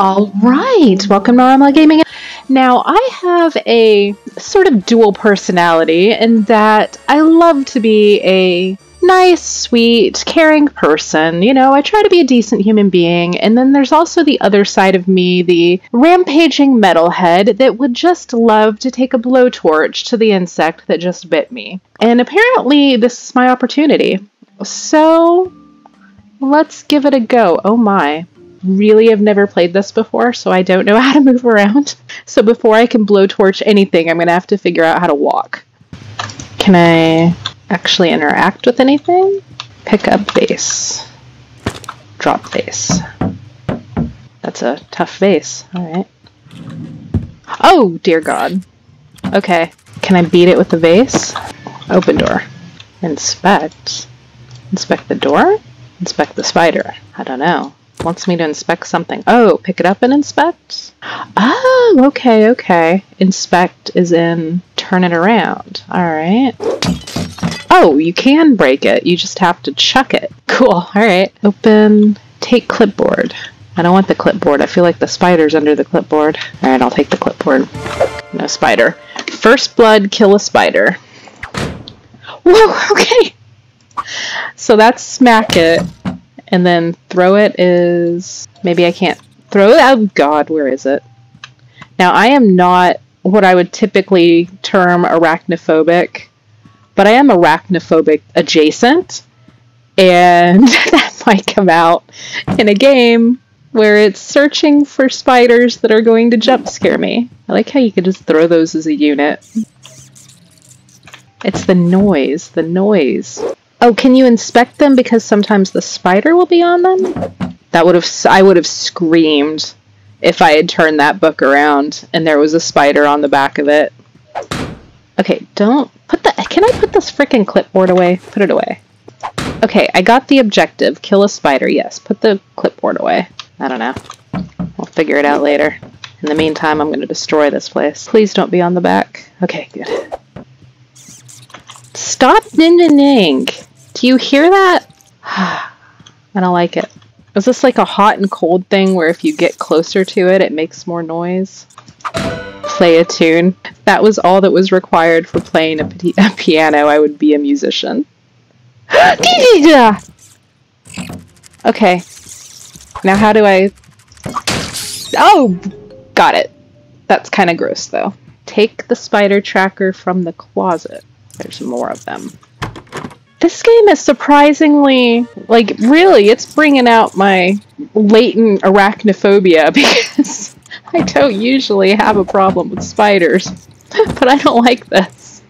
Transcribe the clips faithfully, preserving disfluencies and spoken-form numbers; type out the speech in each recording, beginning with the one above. All right, welcome to Aremela Gaming. Now, I have a sort of dual personality in that I love to be a nice, sweet, caring person. You know, I try to be a decent human being. And then there's also the other side of me, the rampaging metalhead that would just love to take a blowtorch to the insect that just bit me. And apparently this is my opportunity. So let's give it a go. Oh my. Really have never played this before, so I don't know how to move around. So before I can blowtorch anything, I'm gonna have to figure out how to walk. Can I actually interact with anything? Pick up vase. Drop vase. That's a tough vase. Alright. Oh, dear God. Okay. Can I beat it with the vase? Open door. Inspect. Inspect the door? Inspect the spider. I don't know. Wants me to inspect something. Oh, pick it up and inspect? Oh, okay, okay. Inspect is in turn it around. Alright. Oh, you can break it. You just have to chuck it. Cool. Alright. Open. Take clipboard. I don't want the clipboard. I feel like the spider's under the clipboard. Alright, I'll take the clipboard. No spider. First blood, kill a spider. Whoa, okay. So that's smack it. And then throw it is... Maybe I can't throw it. Oh God, where is it? Now, I am not what I would typically term arachnophobic, but I am arachnophobic adjacent, and that might come out in a game where it's searching for spiders that are going to jump scare me. I like how you can just throw those as a unit. It's the noise, the noise. Oh, can you inspect them because sometimes the spider will be on them? That would have I would have screamed if I had turned that book around and there was a spider on the back of it. Okay, don't put the can I put this frickin' clipboard away? Put it away. Okay, I got the objective. Kill a spider. Yes, put the clipboard away. I don't know. We'll figure it out later. In the meantime, I'm going to destroy this place. Please don't be on the back. Okay, good. Stop ninning. Do you hear that? I don't like it. Is this like a hot and cold thing where if you get closer to it, it makes more noise? Play a tune. If that was all that was required for playing a, a piano, I would be a musician. Okay. Now how do I... Oh! Got it. That's kind of gross, though. Take the spider tracker from the closet. There's more of them. This game is surprisingly, like, really, it's bringing out my latent arachnophobia because I don't usually have a problem with spiders, but I don't like this.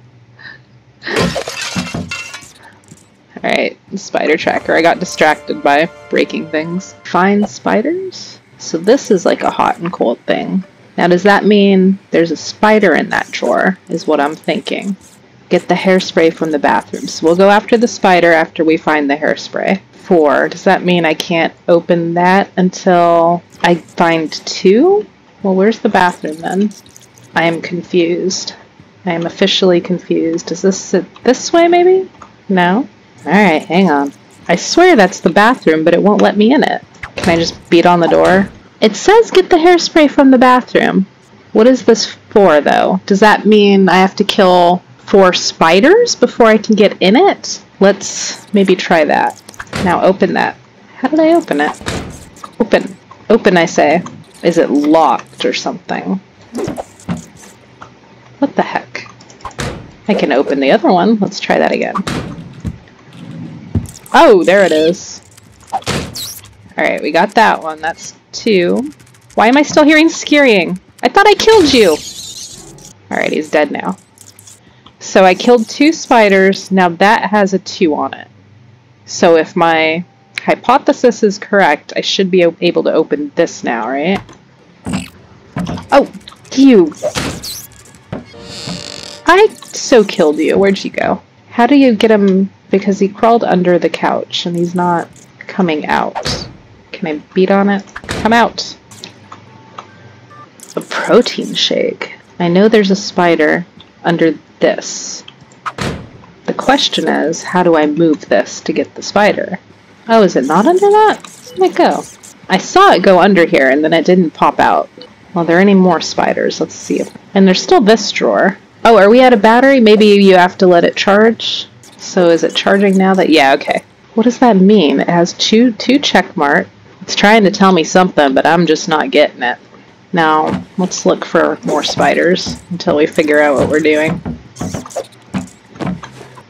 Alright, spider tracker. I got distracted by breaking things. Find spiders? So this is like a hot and cold thing. Now does that mean there's a spider in that drawer, is what I'm thinking. Get the hairspray from the bathroom. So we'll go after the spider after we find the hairspray. Four. Does that mean I can't open that until I find two? Well, where's the bathroom then? I am confused. I am officially confused. Is this it this way maybe? No? Alright, hang on. I swear that's the bathroom, but it won't let me in it. Can I just beat on the door? It says get the hairspray from the bathroom. What is this for though? Does that mean I have to kill... for spiders before I can get in it? Let's maybe try that. Now open that. How did I open it? Open. Open, I say. Is it locked or something? What the heck? I can open the other one. Let's try that again. Oh, there it is. Alright, we got that one. That's two. Why am I still hearing scurrying? I thought I killed you! Alright, he's dead now. So I killed two spiders, now that has a two on it. So if my hypothesis is correct, I should be able to open this now, right? Oh, you! I so killed you. Where'd you go? How do you get him? Because he crawled under the couch and he's not coming out. Can I beat on it? Come out! A protein shake. I know there's a spider under this. The question is, how do I move this to get the spider? Oh, is it not under that? Let it go. I saw it go under here and then it didn't pop out. Well, are there any more spiders? Let's see. And there's still this drawer. Oh, are we out of battery? Maybe you have to let it charge. So is it charging now that, yeah, okay. What does that mean? It has two, two check mark. It's trying to tell me something, but I'm just not getting it. Now, let's look for more spiders until we figure out what we're doing.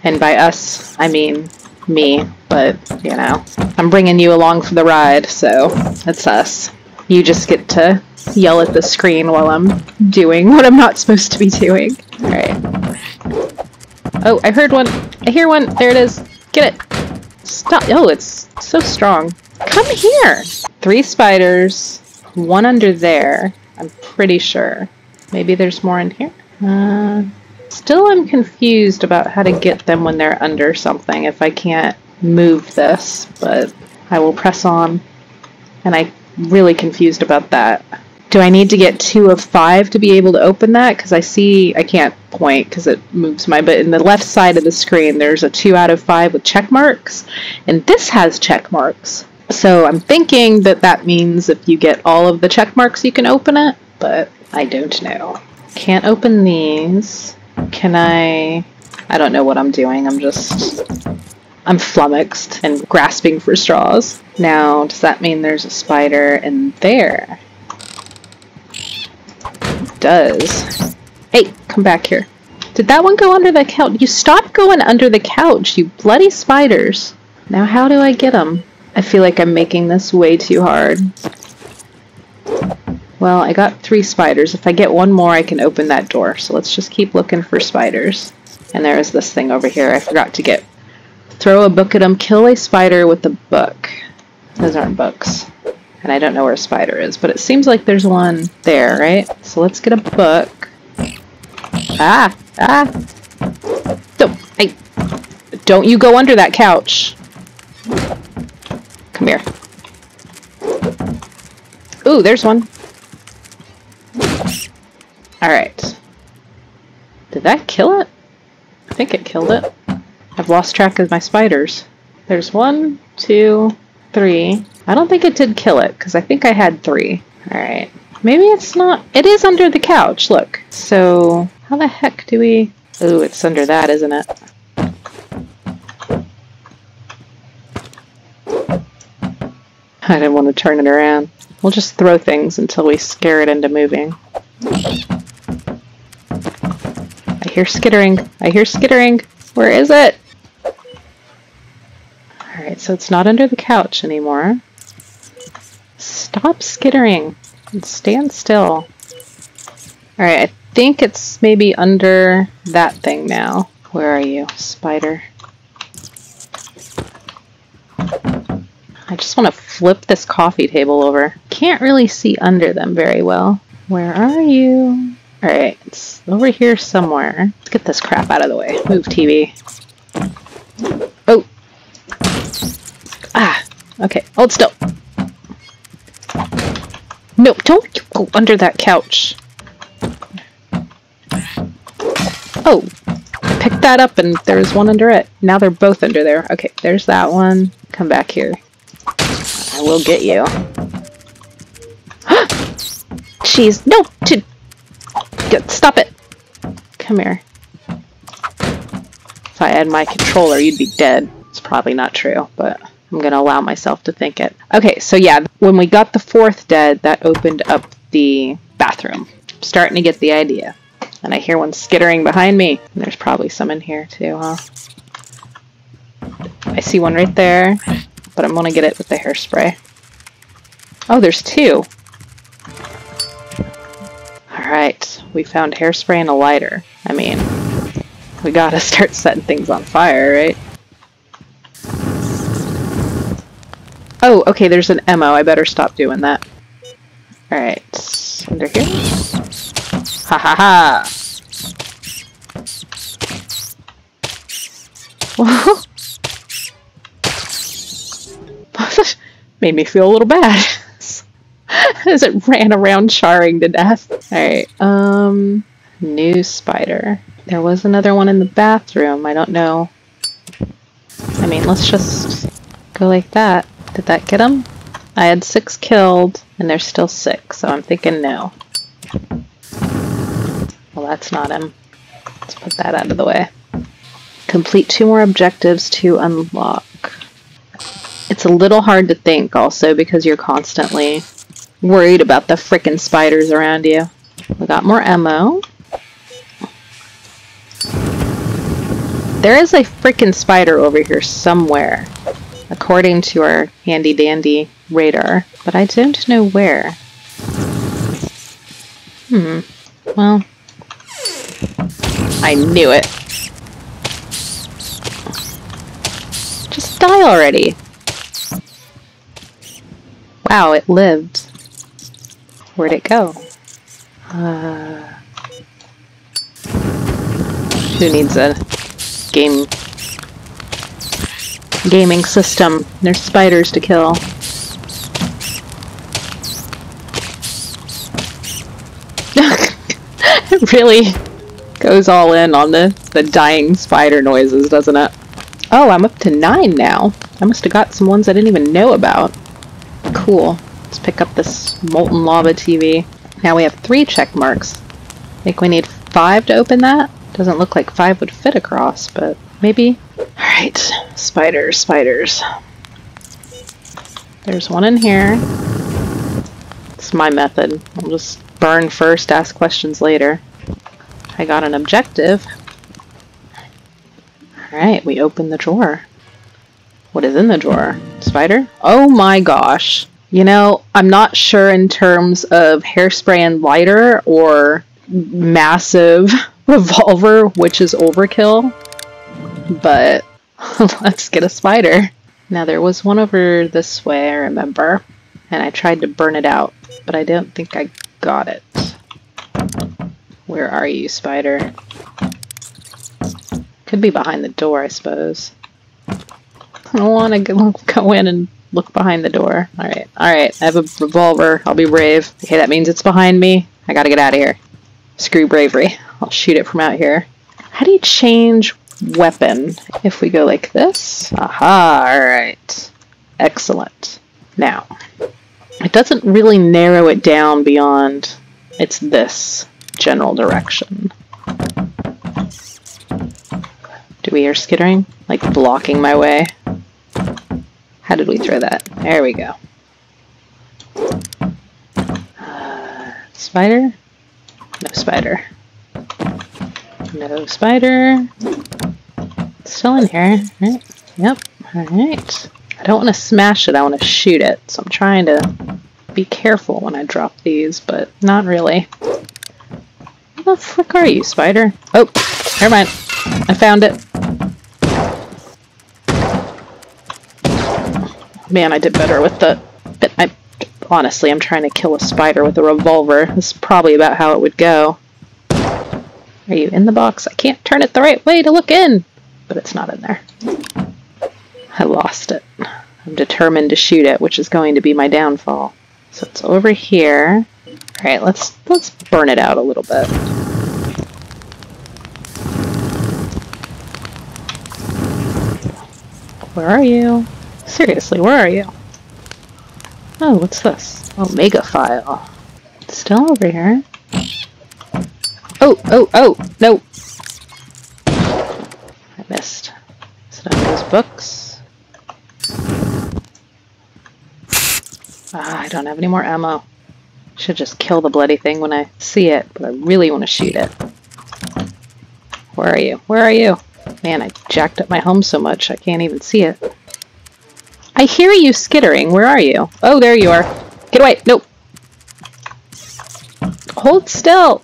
And by us, I mean me, but, you know, I'm bringing you along for the ride, so it's us. You just get to yell at the screen while I'm doing what I'm not supposed to be doing. Alright. Oh, I heard one. I hear one. There it is. Get it. Stop. Oh, it's so strong. Come here! Three spiders. One under there, I'm pretty sure. Maybe there's more in here? Uh, still I'm confused about how to get them when they're under something if I can't move this, but I will press on. And I'm really confused about that. Do I need to get two of five to be able to open that? Because I see, I can't point because it moves my, but in the left side of the screen there's a two out of five with check marks, and this has check marks. So I'm thinking that that means if you get all of the check marks you can open it, but I don't know. Can't open these. Can I... I don't know what I'm doing. I'm just... I'm flummoxed and grasping for straws. Now, does that mean there's a spider in there? It does. Hey, come back here. Did that one go under the couch? You stopped going under the couch, you bloody spiders. Now how do I get them? I feel like I'm making this way too hard. Well, I got three spiders. If I get one more, I can open that door. So let's just keep looking for spiders. And there is this thing over here I forgot to get. Throw a book at them. Kill a spider with a book. Those aren't books. And I don't know where a spider is, but it seems like there's one there, right? So let's get a book. Ah! Ah! Don't, hey, don't you go under that couch! Come here. Ooh, there's one. Alright. Did that kill it? I think it killed it. I've lost track of my spiders. There's one, two, three. I don't think it did kill it, because I think I had three. Alright. Maybe it's not... It is under the couch, look. So, how the heck do we... Ooh, it's under that, isn't it? I didn't want to turn it around. We'll just throw things until we scare it into moving. I hear skittering. I hear skittering. Where is it? Alright, so it's not under the couch anymore. Stop skittering and stand still. Alright, I think it's maybe under that thing now. Where are you, spider? I just want to flip this coffee table over. Can't really see under them very well. Where are you? Alright, it's over here somewhere. Let's get this crap out of the way. Move, T V. Oh! Ah! Okay, hold still! No, don't go under that couch! Oh! Pick that up and there's one under it. Now they're both under there. Okay, there's that one. Come back here. I will get you. Jeez, no! To stop it! Come here. If I had my controller, you'd be dead. It's probably not true, but I'm gonna allow myself to think it. Okay, so yeah, when we got the fourth dead, that opened up the bathroom. I'm starting to get the idea. And I hear one skittering behind me. And there's probably some in here too, huh? I see one right there. But I'm gonna get it with the hairspray. Oh, there's two! Alright, we found hairspray and a lighter. I mean, we gotta start setting things on fire, right? Oh, okay, there's an ammo. I better stop doing that. Alright, under here. Ha ha ha! Whoa! Made me feel a little bad as it ran around charring to death. Alright, um, new spider. There was another one in the bathroom. I don't know. I mean, let's just go like that. Did that get him? I had six killed, and there's still six, so I'm thinking no. Well, that's not him. Let's put that out of the way. Complete two more objectives to unlock. It's a little hard to think, also, because you're constantly worried about the frickin' spiders around you. We got more ammo. There is a frickin' spider over here somewhere, according to our handy-dandy radar, but I don't know where. Hmm. Well, I knew it. Just die already. Wow, it lived. Where'd it go? Uh, who needs a game gaming system? There's spiders to kill. It really goes all in on the, the dying spider noises, doesn't it? Oh, I'm up to nine now. I must have got some ones I didn't even know about. Cool. Let's pick up this molten lava T V. Now we have three check marks. I think we need five to open that. Doesn't look like five would fit across, but maybe. Alright. Spiders, spiders. There's one in here. It's my method. I'll just burn first, ask questions later. I got an objective. Alright, we open the drawer. What is in the drawer? Spider? Oh my gosh. You know, I'm not sure in terms of hairspray and lighter or massive revolver, which is overkill, but let's get a spider. Now there was one over this way, I remember, and I tried to burn it out, but I don't think I got it. Where are you, spider? Could be behind the door, I suppose. I don't want to go, go in and look behind the door. Alright, alright, I have a revolver. I'll be brave. Okay, that means it's behind me. I gotta get out of here. Screw bravery. I'll shoot it from out here. How do you change weapon? If we go like this? Aha, alright. Excellent. Now, it doesn't really narrow it down beyond it's this general direction. Do we hear skittering? Like blocking my way? How did we throw that? There we go. Uh, spider? No spider. No spider. It's still in here, right? Yep. Alright. I don't want to smash it, I want to shoot it. So I'm trying to be careful when I drop these, but not really. Where the frick are you, spider? Oh, never mind. I found it. Man, I did better with the... But I, honestly, I'm trying to kill a spider with a revolver. This is probably about how it would go. Are you in the box? I can't turn it the right way to look in! But it's not in there. I lost it. I'm determined to shoot it, which is going to be my downfall. So it's over here. Alright, let's, let's burn it out a little bit. Where are you? Seriously, where are you? Oh, what's this? Omega file. It's still over here. Oh, oh, oh, no! I missed. Is it on those books? Ah, I don't have any more ammo. Should just kill the bloody thing when I see it, but I really want to shoot it. Where are you? Where are you? Man, I jacked up my home so much I can't even see it. I hear you skittering. Where are you? Oh, there you are. Get away. Nope. Hold still.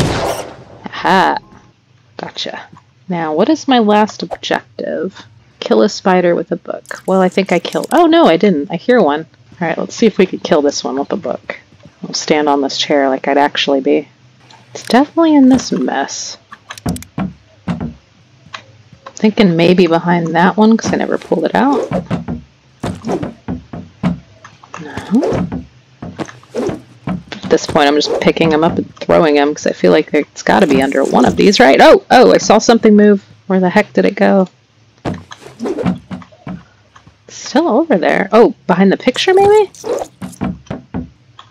Aha. Gotcha. Now, what is my last objective? Kill a spider with a book. Well, I think I killed... Oh, no, I didn't. I hear one. All right, let's see if we could kill this one with a book. I'll stand on this chair like I'd actually be. It's definitely in this mess. Thinking maybe behind that one because I never pulled it out. No. At this point, I'm just picking them up and throwing them because I feel like it's got to be under one of these, right? Oh, oh, I saw something move. Where the heck did it go? still over there. Oh, behind the picture, maybe?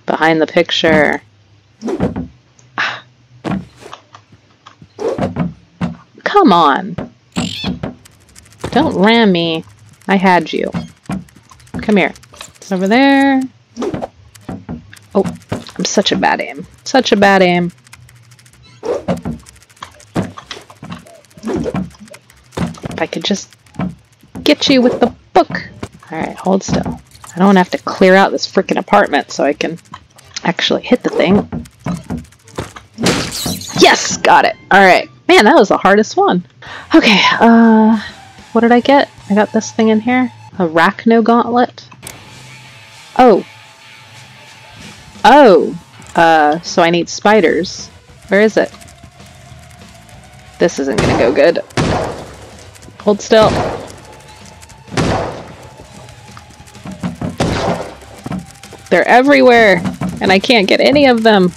Behind the picture. Ah. Come on. Don't ram me. I had you. Come here. It's over there. Oh, I'm such a bad aim. Such a bad aim. If I could just get you with the book. Alright, hold still. I don't have to clear out this freaking apartment so I can actually hit the thing. Yes! Got it! Alright. Man, that was the hardest one. Okay, uh... what did I get? I got this thing in here. Arachno gauntlet. Oh. Oh! Uh, so I need spiders. Where is it? This isn't gonna go good. Hold still. They're everywhere, and I can't get any of them.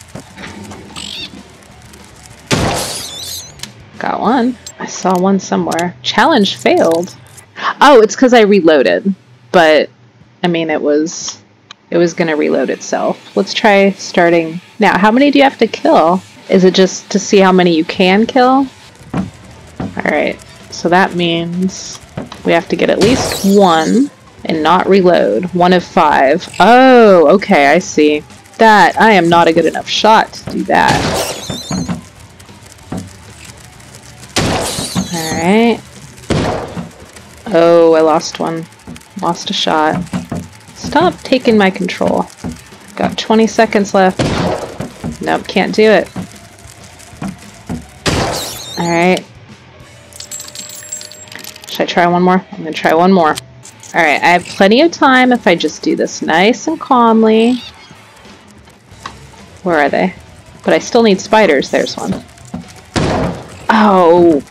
Got one. I saw one somewhere. Challenge failed. Oh, it's because I reloaded. But, I mean, it was... It was going to reload itself. Let's try starting now. How many do you have to kill? Is it just to see how many you can kill? Alright, so that means we have to get at least one and not reload. One of five. Oh, okay, I see. That, I am not a good enough shot to do that. Alright. Oh, I lost one. Lost a shot. Stop taking my control. Got twenty seconds left. Nope, can't do it. Alright. Should I try one more? I'm gonna try one more. Alright, I have plenty of time if I just do this nice and calmly. Where are they? But I still need spiders. There's one. Oh!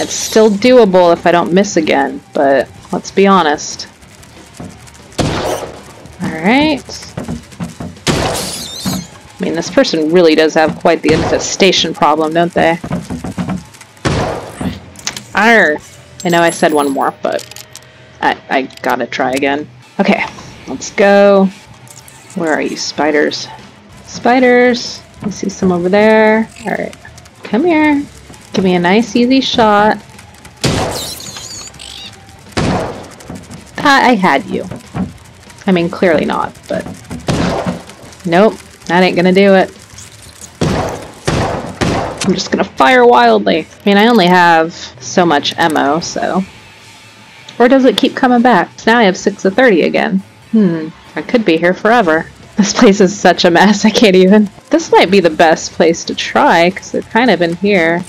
It's still doable if I don't miss again, but let's be honest. Alright. I mean, this person really does have quite the infestation problem, don't they? Arr! I know I said one more, but I, I gotta try again. Okay, let's go. Where are you, spiders? Spiders! I see some over there. Alright, come here. Give me a nice, easy shot. Ah, I had you. I mean, clearly not, but... Nope, that ain't gonna do it. I'm just gonna fire wildly. I mean, I only have so much ammo, so... Or does it keep coming back? So now I have six of thirty again. Hmm, I could be here forever. This place is such a mess, I can't even... This might be the best place to try, because they're kind of in here.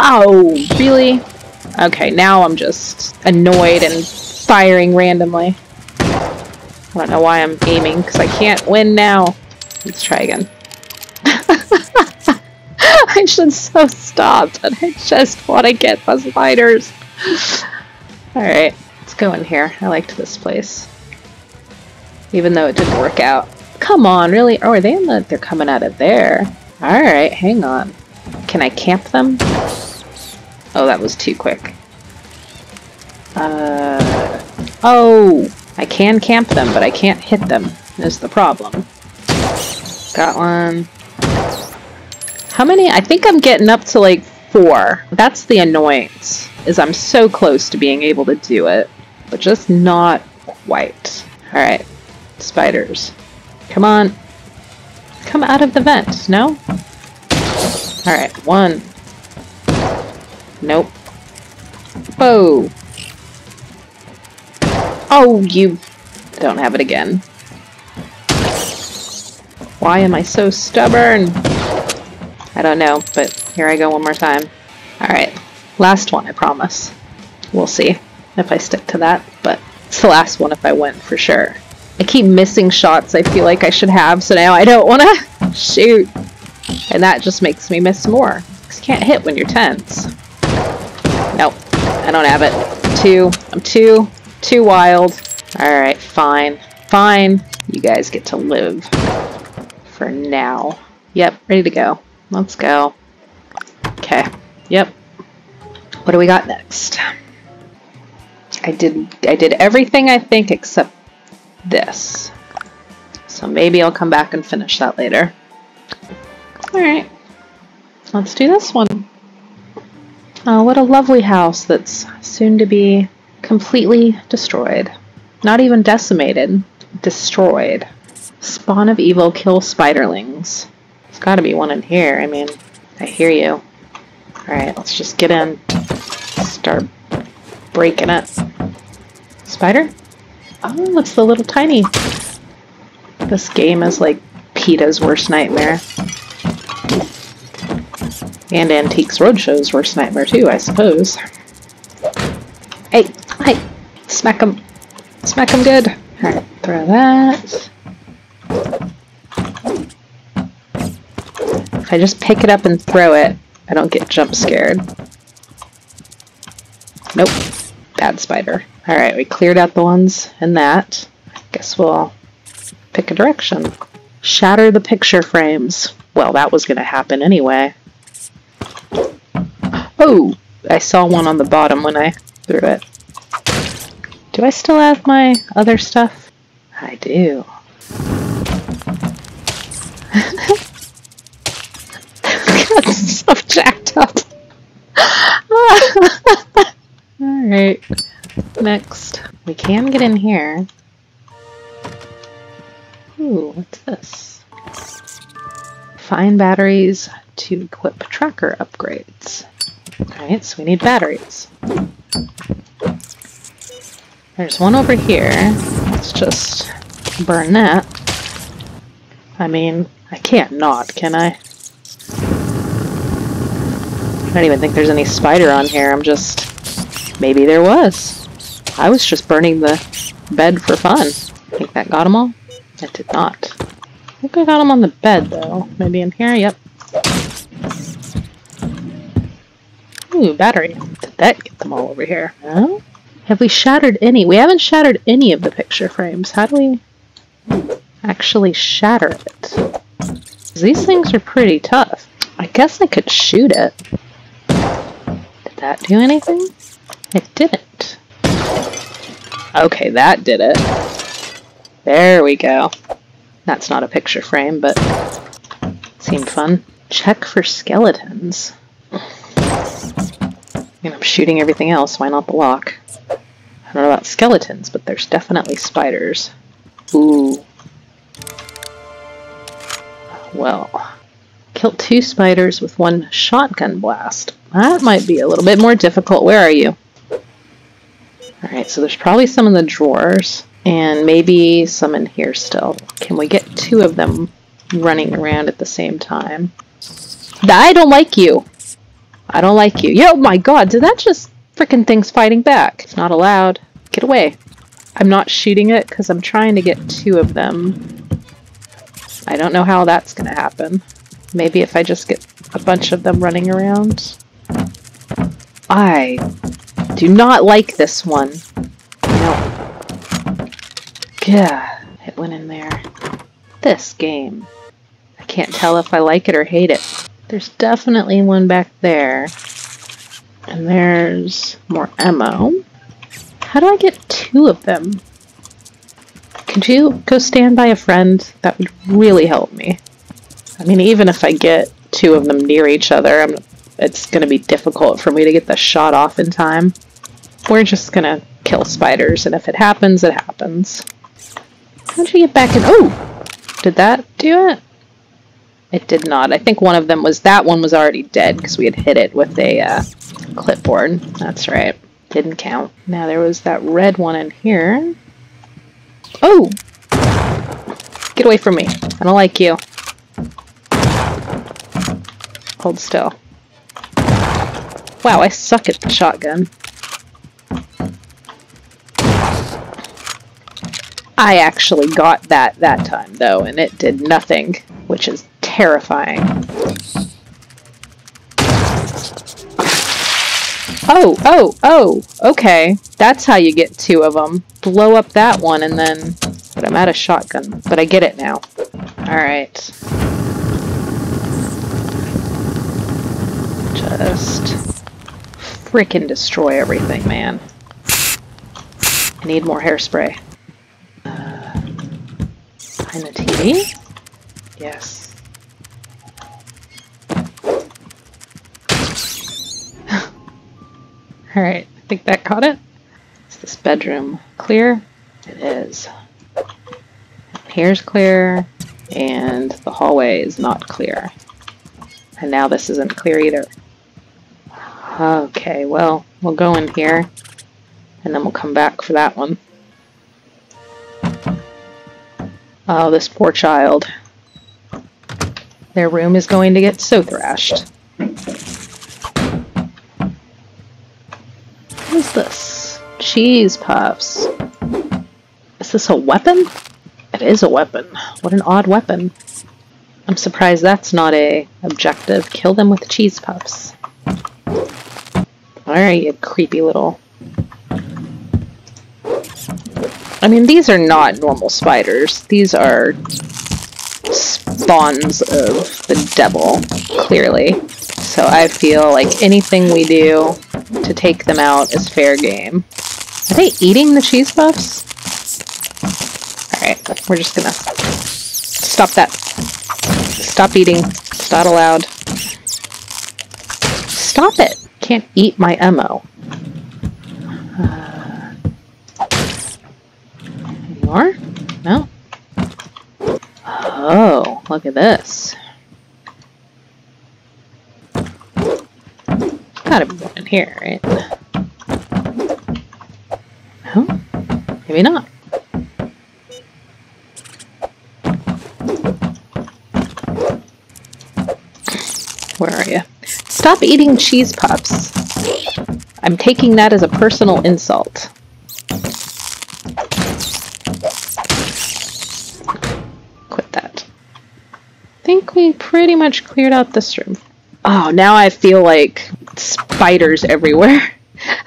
Oh, really? Okay, now I'm just annoyed and firing randomly. I don't know why I'm aiming, because I can't win now. Let's try again. I should so stop, but I just want to get the spiders. Alright, let's go in here. I liked this place. Even though it didn't work out. Come on, really? Oh, are they in the... They're coming out of there. Alright, hang on. Can I camp them? Oh, that was too quick. Uh... Oh! I can camp them, but I can't hit them, is the problem. Got one. How many? I think I'm getting up to like four. That's the annoyance, is I'm so close to being able to do it, but just not quite. Alright, spiders. Come on. Come out of the vent, no? Alright, one. Nope. Whoa. Oh, you don't have it again. Why am I so stubborn? I don't know, but here I go one more time. Alright, last one, I promise. We'll see if I stick to that, but it's the last one if I win, for sure. I keep missing shots I feel like I should have, so now I don't want to shoot. And that just makes me miss more. Because you can't hit when you're tense. Nope, I don't have it. Two, I'm two. Too wild. Alright, fine. Fine. You guys get to live. For now. Yep, ready to go. Let's go. Okay. Yep. What do we got next? I did I did everything I think except this. So maybe I'll come back and finish that later. Alright. Let's do this one. Oh, what a lovely house that's soon to be completely destroyed. Not even decimated. Destroyed. Spawn of evil, kill spiderlings. There's gotta be one in here. I mean, I hear you. Alright, let's just get in. Start breaking it. Spider? Oh, it's the little tiny. This game is like PETA's worst nightmare. And Antiques Roadshow's worst nightmare too, I suppose. Hey, hey! Smack 'em! Smack 'em good! Alright, throw that. If I just pick it up and throw it, I don't get jump scared. Nope. Bad spider. Alright, we cleared out the ones in that. Guess we'll pick a direction. Shatter the picture frames. Well, that was gonna happen anyway. Oh! I saw one on the bottom when I threw it. Do I still have my other stuff? I do. Got stuff jacked up. Alright. Next. We can get in here. Ooh, what's this? Find batteries to equip tracker upgrades. Alright, so we need batteries. There's one over here. Let's just burn that. I mean, I can't not, can I? I don't even think there's any spider on here. I'm just... Maybe there was. I was just burning the bed for fun. I think that got them all. I did not. I think I got them on the bed, though. Maybe in here? Yep. Ooh, battery. Did that get them all over here? No? Have we shattered any? We haven't shattered any of the picture frames. How do we actually shatter it? These things are pretty tough. I guess I could shoot it. Did that do anything? It didn't. Okay, that did it. There we go. That's not a picture frame, but it seemed fun. Check for skeletons. I mean, I'm shooting everything else, why not the lock? I don't know about skeletons, but there's definitely spiders. Ooh. Well. Kill two spiders with one shotgun blast. That might be a little bit more difficult. Where are you? Alright, so there's probably some in the drawers. And maybe some in here still. Can we get two of them running around at the same time? I don't like you! I don't like you. Yo, my god, did that just... Frickin' thing's fighting back. It's not allowed. Get away. I'm not shooting it because I'm trying to get two of them. I don't know how that's gonna happen. Maybe if I just get a bunch of them running around. I do not like this one. No. Yeah, it went in there. This game. I can't tell if I like it or hate it. There's definitely one back there. And there's more ammo. How do I get two of them? Could you go stand by a friend? That would really help me. I mean, even if I get two of them near each other, I'm, it's going to be difficult for me to get the shot off in time. We're just going to kill spiders, and if it happens, it happens. How'd you get back in? Oh! Did that do it? It did not. I think one of them was... That one was already dead because we had hit it with a... Uh, clipboard. That's right. Didn't count. Now there was that red one in here. Oh! Get away from me. I don't like you. Hold still. Wow, I suck at the shotgun. I actually got that that time, though, and it did nothing, which is terrifying. Oh, oh, oh, okay. That's how you get two of them. Blow up that one and then... But I'm out of shotgun. But I get it now. Alright. Just... Frickin' destroy everything, man. I need more hairspray. Uh, behind the T V? Yes. Alright, I think that caught it. Is this bedroom clear? It is. Here's clear, and the hallway is not clear. And now this isn't clear either. Okay, well, we'll go in here, and then we'll come back for that one. Oh, this poor child. Their room is going to get so thrashed. What is this? Cheese puffs. Is this a weapon? It is a weapon. What an odd weapon. I'm surprised that's not a objective. Kill them with cheese puffs. Alright, you creepy little... I mean, these are not normal spiders. These are spawns of the devil, clearly. So I feel like anything we do to take them out is fair game. Are they eating the cheese puffs? Alright, we're just gonna stop that. Stop eating. It's not allowed. Stop it! Can't eat my ammo. Uh, more? No? Oh, look at this. Gotta be one in here, right? No? Maybe not. Where are you? Stop eating cheese puffs. I'm taking that as a personal insult. Quit that. I think we pretty much cleared out this room. Oh, now I feel like spiders everywhere.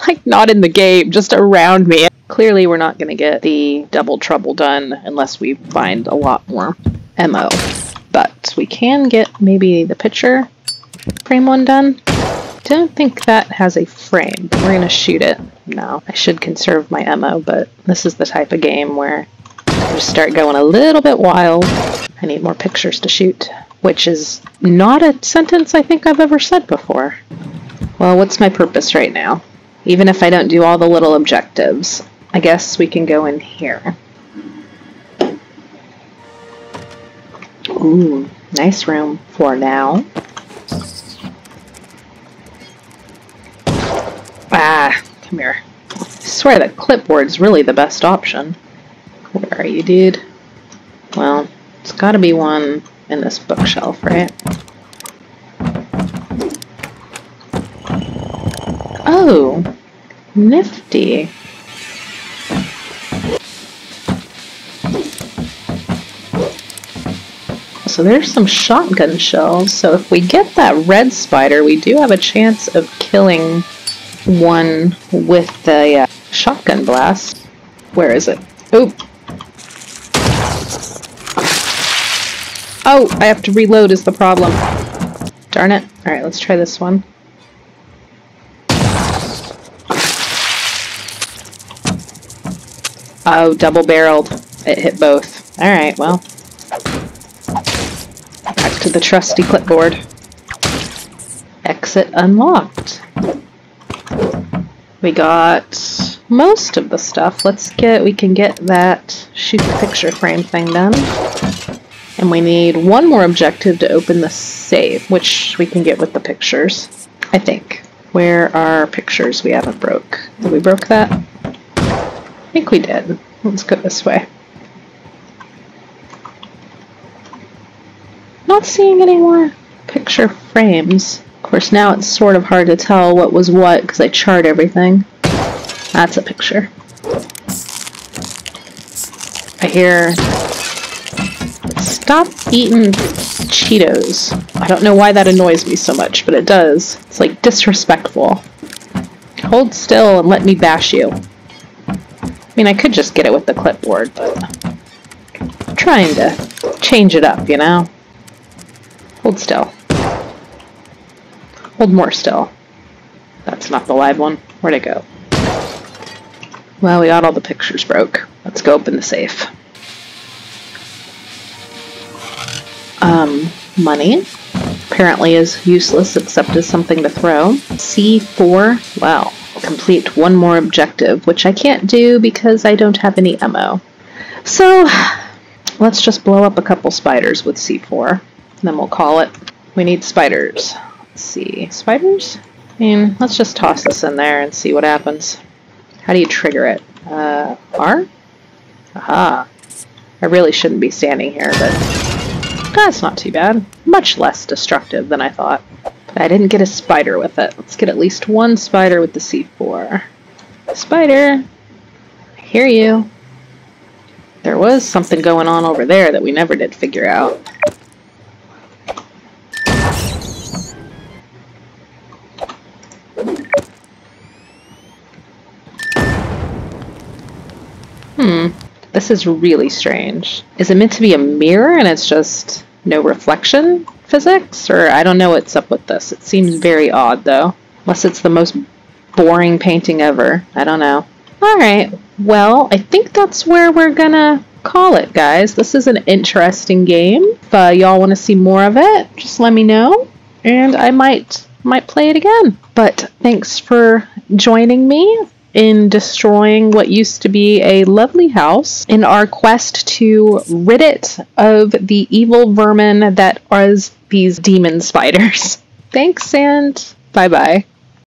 Like, not in the game, just around me. Clearly we're not going to get the double trouble done unless we find a lot more ammo. But we can get maybe the picture frame one done. Don't think that has a frame. We're gonna shoot it. No, I should conserve my ammo, but this is the type of game where I just start going a little bit wild. I need more pictures to shoot, which is not a sentence I think I've ever said before. Well, what's my purpose right now? Even if I don't do all the little objectives, I guess we can go in here. Ooh, nice room for now. Ah, come here. I swear that clipboard's really the best option. Where are you, dude? Well, it's gotta be one in this bookshelf, right? Oh, nifty. So there's some shotgun shells, so if we get that red spider, we do have a chance of killing one with the uh, shotgun blast. Where is it? Oh! Oh, I have to reload is the problem. Darn it. Alright, let's try this one. Oh, double-barreled. It hit both. Alright, well. Back to the trusty clipboard. Exit unlocked. We got most of the stuff. Let's get, we can get that shoot the picture frame thing done. And we need one more objective to open the safe, which we can get with the pictures, I think. Where are pictures we haven't broke? Did we broke that? I think we did. Let's go this way. Not seeing any more picture frames. Of course, now it's sort of hard to tell what was what because I charred everything. That's a picture. I hear... Stop eating Cheetos. I don't know why that annoys me so much, but it does. It's like disrespectful. Hold still and let me bash you. I mean, I could just get it with the clipboard, but... I'm trying to change it up, you know? Hold still. Hold more still. That's not the live one. Where'd it go? Well, we got all the pictures broke. Let's go open the safe. Um, money. Apparently is useless except as something to throw. C four. Wow. Complete one more objective, which I can't do because I don't have any ammo. So, let's just blow up a couple spiders with C four. And then we'll call it. We need spiders. Let's see. Spiders? I mean, let's just toss this in there and see what happens. How do you trigger it? Uh, R? Aha. I really shouldn't be standing here, but that's not too bad. Much less destructive than I thought. I didn't get a spider with it. Let's get at least one spider with the C four. Spider! I hear you. There was something going on over there that we never did figure out. Hmm. This is really strange. Is it meant to be a mirror and it's just no reflection physics? Or I don't know what's up with this. It seems very odd though. Unless it's the most boring painting ever. I don't know. Alright, well, I think that's where we're gonna call it, guys. This is an interesting game. If uh, y'all want to see more of it, just let me know. And I might, might play it again. But thanks for joining me in destroying what used to be a lovely house in our quest to rid it of the evil vermin that are these demon spiders. Thanks, and bye-bye.